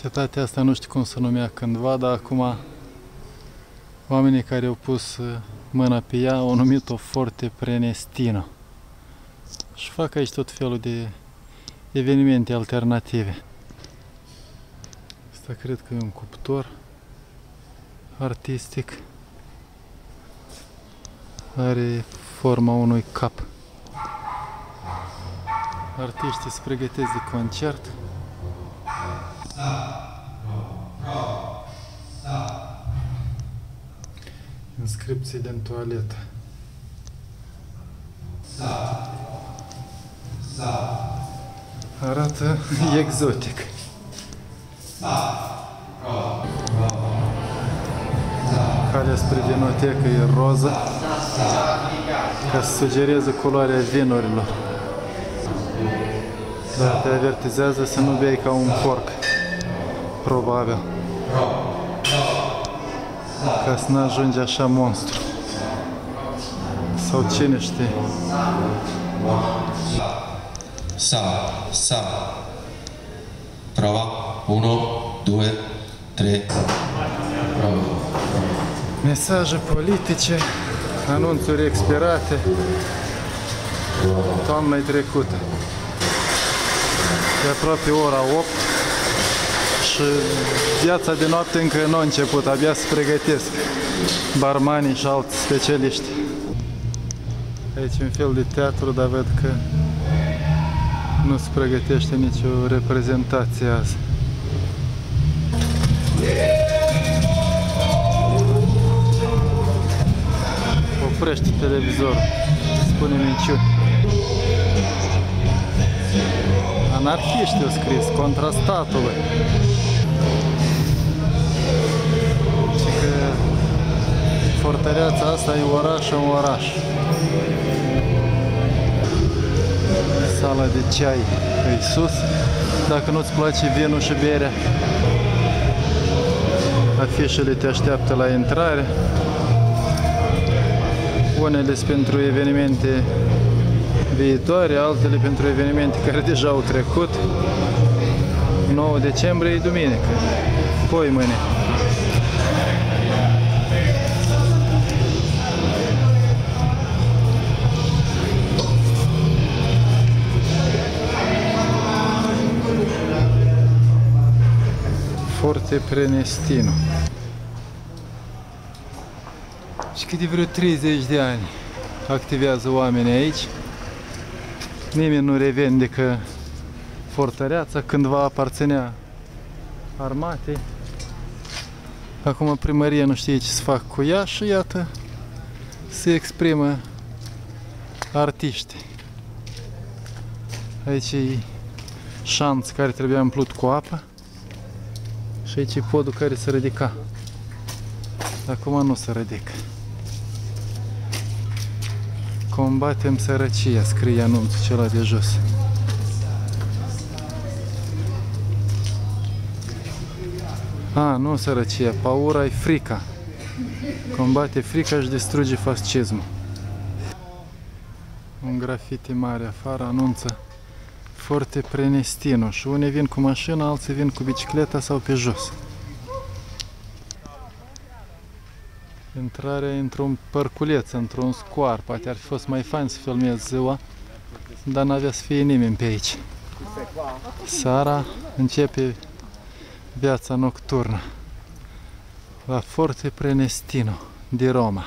Cetatea asta nu știu cum se numea cândva, dar acum oamenii care au pus mâna pe ea au numit-o Forte Prenestino. Și fac aici tot felul de evenimente alternative. Asta cred că e un cuptor artistic. Are forma unui cap. Artiștii se pregătesc de concert. Inscripții din toaletă. Arată exotic. Calea spre vinotecă e roză, ca să sugereze culoarea vinurilor. Dar te avertizează să nu bei ca un porc, probabil, ca să n-ajungi așa monstru. Sau cine știe. Sa. Prova. 1, 2, 3. Prova. Mesaje politice, anunțuri expirate. Toamna-i trecută. E aproape ora 8 și viața de noapte încă nu a început, abia se pregătesc barmanii și alți specialiști. Aici un fel de teatru, dar văd că nu se pregătește nicio reprezentație azi. Oprește televizorul, spune minciuni. Anarhiști au scris, contra statului. Și că fortăreața asta e oraș în oraș. Sala de ceai e sus. Dacă nu-ți place vinul și berea, afișele te așteaptă la intrare. Unele sunt pentru evenimente viitoare, altele pentru evenimente care deja au trecut. 9 decembrie e duminică, poimâine. Forte Prenestino. Și cât de vreo 30 de ani activează oamenii aici. Nimeni nu revendică fortăreața, cândva aparținea armatei. Acum primăria nu știe ce să fac cu ea și iată, se exprimă artiști. Aici e șanț care trebuia umplut cu apă și aici e podul care se ridica. Acum nu se ridică. Combatem sărăcia, scrie anunțul cela de jos. A, nu sărăcia, paura e frica. Combate frica și distruge fascismul. Un grafiti mare afară anunță Forte Prenestino și unii vin cu mașina, alții vin cu bicicleta sau pe jos. Intrarea într-un părculeț, într-un scoar. Poate ar fi fost mai fain să filmez ziua, dar n-avea să fie nimeni pe aici. Seara începe viața nocturnă la Forte Prenestino de Roma.